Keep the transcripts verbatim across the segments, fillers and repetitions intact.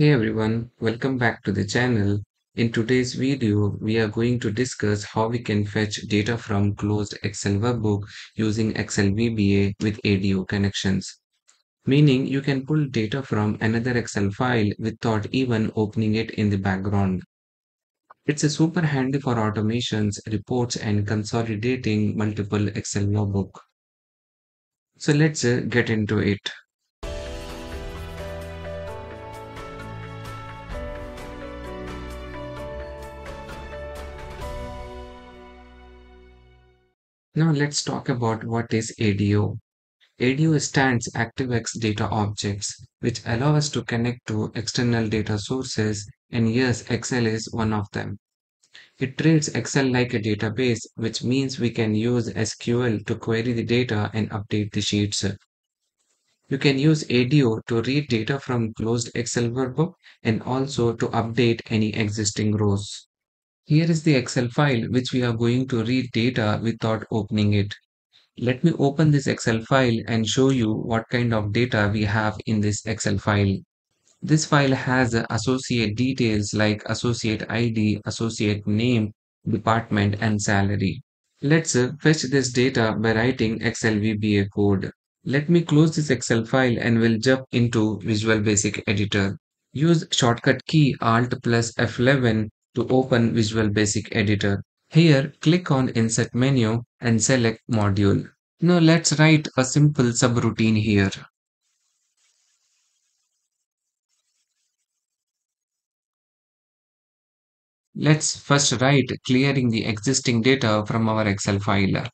Hey everyone, welcome back to the channel. In today's video, we are going to discuss how we can fetch data from closed Excel workbook using Excel V B A with A D O connections. Meaning you can pull data from another Excel file without even opening it in the background. It's a super handy for automations, reports and consolidating multiple Excel workbook. So let's get into it. Now let's talk about what is A D O. A D O stands ActiveX Data Objects, which allow us to connect to external data sources, and yes, Excel is one of them. It treats Excel like a database, which means we can use S Q L to query the data and update the sheets. You can use A D O to read data from closed Excel workbook and also to update any existing rows. Here is the Excel file which we are going to read data without opening it. Let me open this Excel file and show you what kind of data we have in this Excel file. This file has associate details like associate I D, associate name, department and salary. Let's fetch this data by writing Excel V B A code. Let me close this Excel file and we'll jump into Visual Basic Editor. Use shortcut key Alt plus F eleven to open Visual Basic Editor. Here, click on Insert menu and select Module. Now let's write a simple subroutine here. Let's first write clearing the existing data from our Excel file.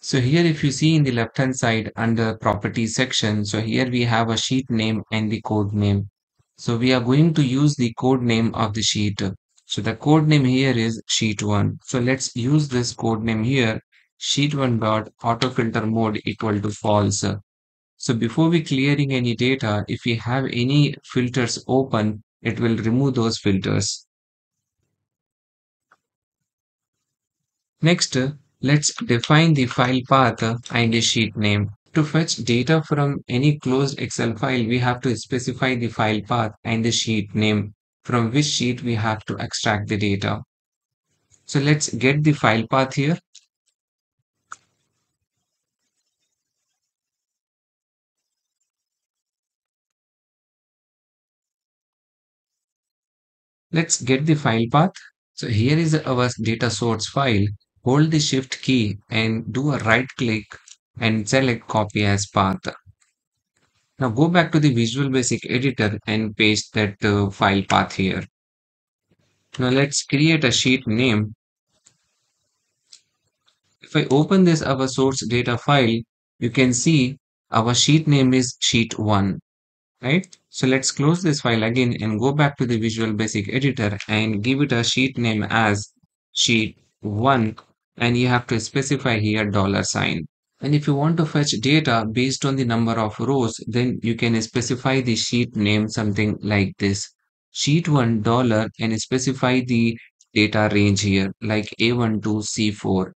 So here if you see in the left hand side under Properties section, so here we have a sheet name and the code name. So we are going to use the code name of the sheet. So the code name here is sheet one. So let's use this code name here, sheet one dot autofilter mode equal to false. So before we clearing any data, if we have any filters open, it will remove those filters. Next, let's define the file path and the sheet name. To fetch data from any closed Excel file, we have to specify the file path and the sheet name from which sheet we have to extract the data. So let's get the file path here. Let's get the file path. So here is our data source file. Hold the shift key and do a right click and select copy as path. Now go back to the Visual Basic Editor and paste that uh, file path here. Now let's create a sheet name. If I open this our source data file, you can see our sheet name is sheet one, right? So let's close this file again and go back to the Visual Basic Editor and give it a sheet name as sheet one, and you have to specify here dollar sign. And if you want to fetch data based on the number of rows, then you can specify the sheet name something like this. Sheet one dollar and specify the data range here like A one to C four.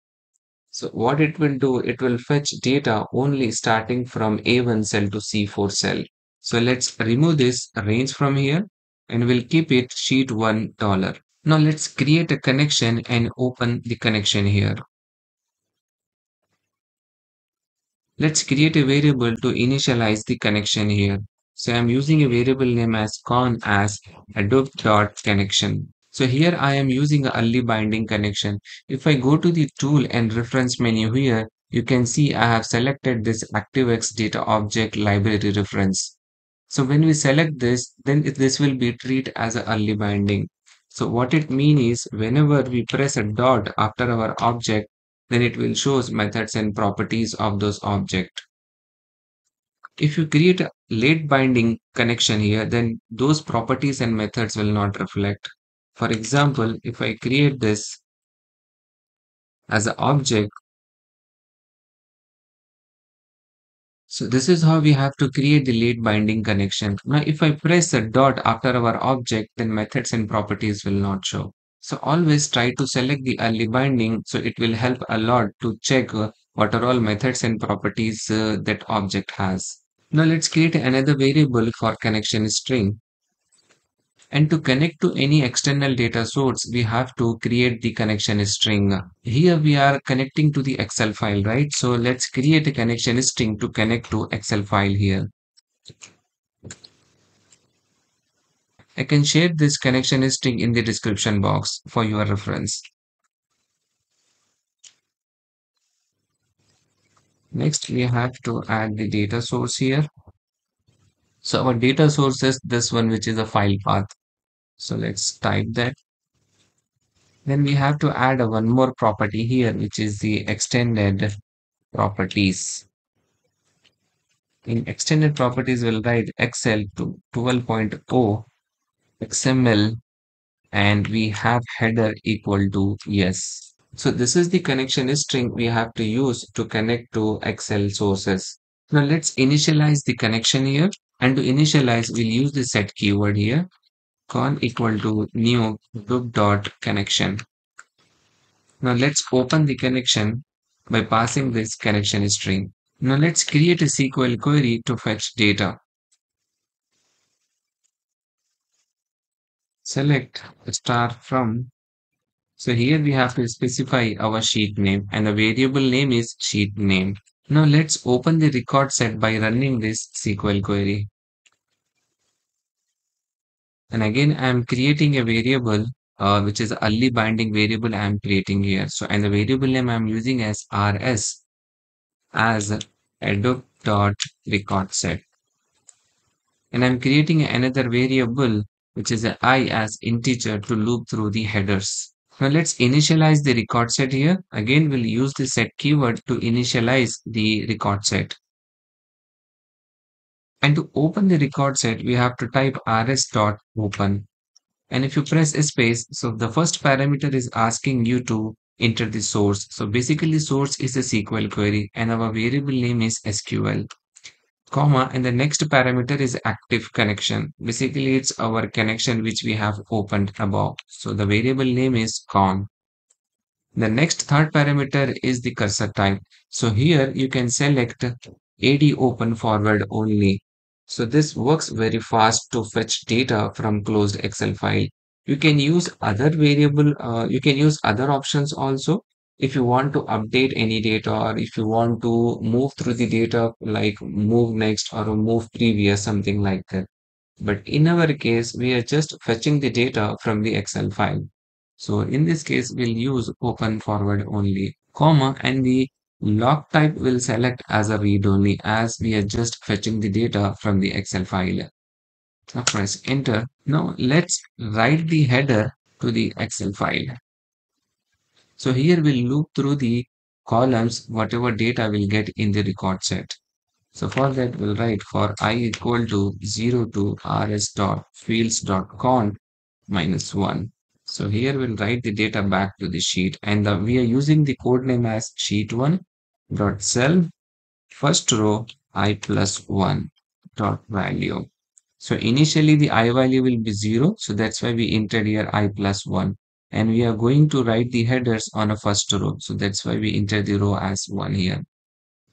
So what it will do, it will fetch data only starting from A one cell to C four cell. So let's remove this range from here and we'll keep it sheet one dollar. Now let's create a connection and open the connection here. Let's create a variable to initialize the connection here. So I'm using a variable name as con as adodb dot connection. So here I am using a early binding connection. If I go to the tool and reference menu here, you can see I have selected this ActiveX Data Object Library reference. So when we select this, then this will be treated as a early binding. So what it means is whenever we press a dot after our object, then it will show methods and properties of those object. If you create a late binding connection here, then those properties and methods will not reflect. For example, if I create this as an object, so this is how we have to create the late binding connection. Now if I press a dot after our object, then methods and properties will not show. So always try to select the early binding, so it will help a lot to check what are all methods and properties uh, that object has. Now let's create another variable for connection string. And to connect to any external data source, we have to create the connection string. Here we are connecting to the Excel file, right? So let's create a connection string to connect to Excel file here. I can share this connection string in the description box for your reference. Next, we have to add the data source here. So our data source is this one, which is a file path. So let's type that. Then we have to add a one more property here, which is the extended properties. In extended properties, we'll write Excel to twelve point oh X M L, and we have header equal to yes. So this is the connection string we have to use to connect to Excel sources. Now let's initialize the connection here, and to initialize we'll use the set keyword here, con equal to new group dot connection. Now let's open the connection by passing this connection string. Now let's create a S Q L query to fetch data. Select star from. So here we have to specify our sheet name, and the variable name is sheet name. Now let's open the record set by running this S Q L query. And again, I am creating a variable uh, which is only binding variable I am creating here. So, and the variable name I am using as R S as adop.record set. And I am creating another variable which is a I as integer to loop through the headers. Now let's initialize the record set here. Again, we'll use the set keyword to initialize the record set. And to open the record set, we have to type rs.open. And if you press space, so the first parameter is asking you to enter the source. So basically source is a S Q L query and our variable name is S Q L. Comma, and the next parameter is active connection. Basically it's our connection which we have opened above. So the variable name is con. The next third parameter is the cursor type. So here you can select ad open forward only. So this works very fast to fetch data from closed Excel file. You can use other variable, uh, you can use other options also. If you want to update any data, or if you want to move through the data, like move next or move previous, something like that. But in our case, we are just fetching the data from the Excel file. So in this case, we'll use open forward only, comma, and the log type will select as a read only, as we are just fetching the data from the Excel file. Now press enter. Now let's write the header to the Excel file. So here we'll loop through the columns, whatever data we'll get in the record set. So for that we'll write for I equal to zero to rs.fields.con minus one. So here we'll write the data back to the sheet, and the, we are using the code name as sheet one dot cell first row I plus one dot value. So initially the I value will be zero. So that's why we entered here I plus one. And we are going to write the headers on a first row. So that's why we enter the row as one here.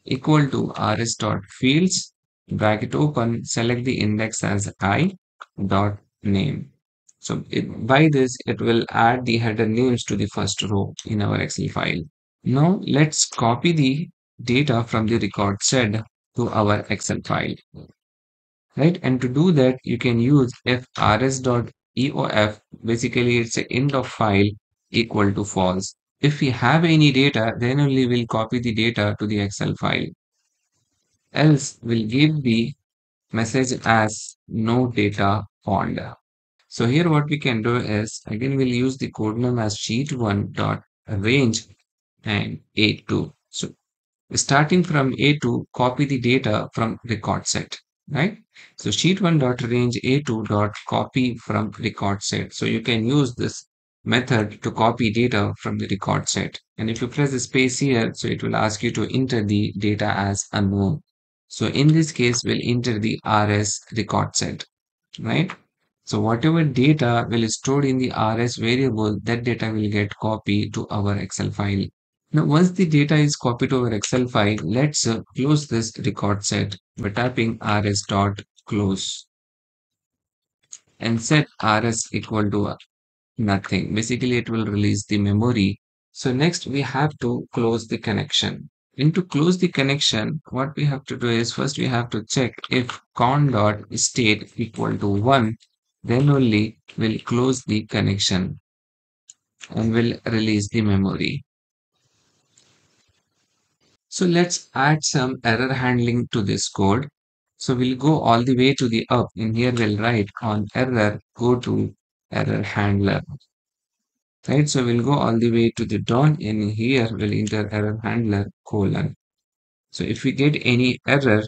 Equal to rs.fields, bracket open, select the index as I dot name. So it, by this, it will add the header names to the first row in our Excel file. Now let's copy the data from the record set to our Excel file. Right? And to do that, you can use frs.fields E O F, basically it's an end of file equal to false. If we have any data, then only we'll copy the data to the Excel file. Else we'll give the message as no data found. So here what we can do is, again we'll use the code name as sheet one dot range and A two. So starting from A two, copy the data from record set. Right? So sheet one dot range A two dot copy from record set. So you can use this method to copy data from the record set. And if you press the space here, so it will ask you to enter the data as unknown. So in this case, we'll enter the R S record set, right? So whatever data will be stored in the R S variable, that data will get copied to our Excel file. Now, once the data is copied over Excel file, let's uh, close this record set by typing rs.close and set rs equal to nothing. Basically, it will release the memory. So next we have to close the connection. And to close the connection, what we have to do is first we have to check if con.state equal to one, then only we'll close the connection and will release the memory. So let's add some error handling to this code. So we'll go all the way to the up. In here we'll write on error, go to error handler. Right, so we'll go all the way to the down. In here we'll enter error handler colon. So if we get any error,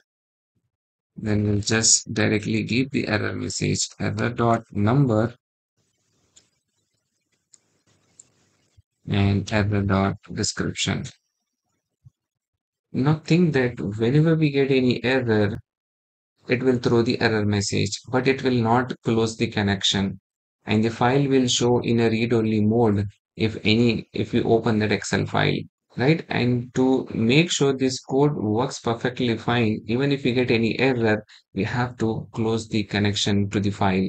then we'll just directly give the error message error dot number and error dot description. Now think that whenever we get any error, it will throw the error message, but it will not close the connection. And the file will show in a read-only mode if any if we open that Excel file, right? And to make sure this code works perfectly fine, even if we get any error, we have to close the connection to the file.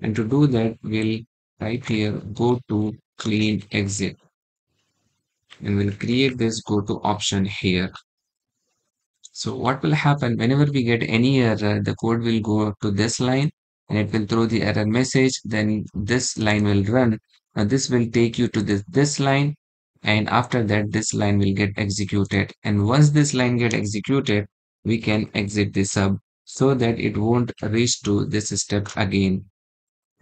And to do that, we'll type here go to clean exit, and we'll create this go to option here. So what will happen whenever we get any error, the code will go to this line and it will throw the error message. Then this line will run. Now this will take you to this, this line, and after that this line will get executed. And once this line get executed, we can exit the sub so that it won't reach to this step again.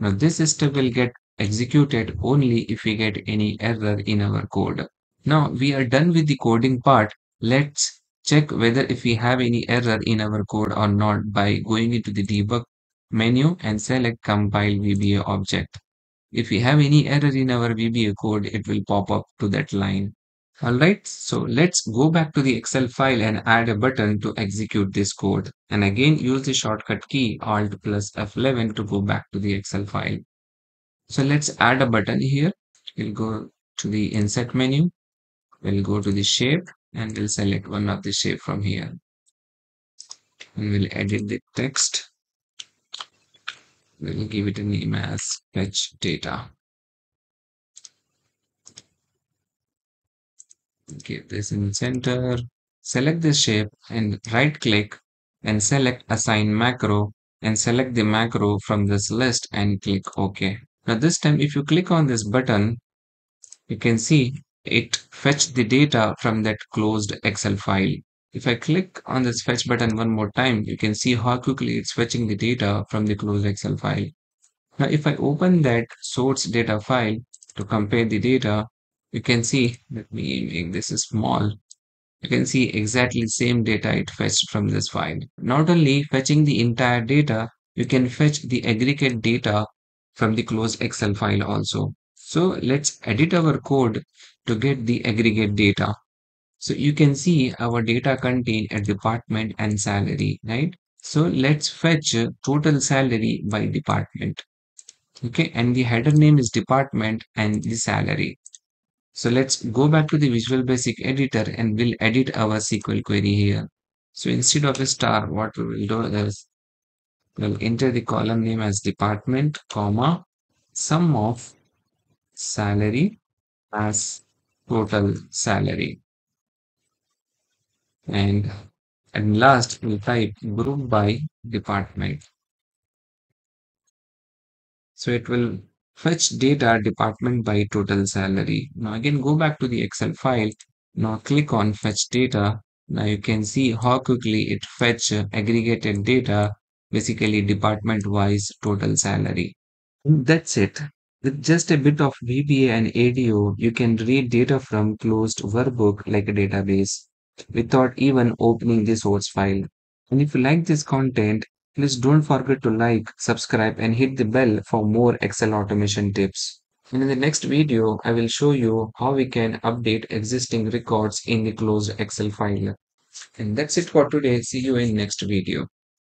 Now this step will get executed only if we get any error in our code. Now we are done with the coding part. Let's check whether if we have any error in our code or not by going into the debug menu and select compile V B A object. If we have any error in our V B A code, it will pop up to that line. Alright, so let's go back to the Excel file and add a button to execute this code. And again, use the shortcut key Alt plus F eleven to go back to the Excel file. So let's add a button here. We'll go to the insert menu. We'll go to the shape and we'll select one of the shape from here. And we'll edit the text. We'll give it a name as fetch data. Give this in center. Select the shape and right click and select assign macro and select the macro from this list and click OK. Now this time if you click on this button, you can see it fetched the data from that closed Excel file. If I click on this fetch button one more time, you can see how quickly it's fetching the data from the closed Excel file. Now, if I open that source data file to compare the data, you can see, let me make this small, you can see exactly same data it fetched from this file. Not only fetching the entire data, you can fetch the aggregate data from the closed Excel file also. So let's edit our code to get the aggregate data. So you can see our data contain a department and salary, right? So let's fetch total salary by department. Okay, and the header name is department and the salary. So let's go back to the Visual Basic Editor and we'll edit our S Q L query here. So instead of a star, what we will do is we'll enter the column name as department, comma, sum of salary as total salary. And at last we'll type group by department. So it will fetch data department by total salary. Now again go back to the Excel file. Now click on fetch data. Now you can see how quickly it fetch aggregated data, basically department wise total salary. That's it. With just a bit of V B A and A D O, you can read data from closed workbook like a database, without even opening the source file. And if you like this content, please don't forget to like, subscribe and hit the bell for more Excel automation tips. And in the next video, I will show you how we can update existing records in the closed Excel file. And that's it for today. See you in next video.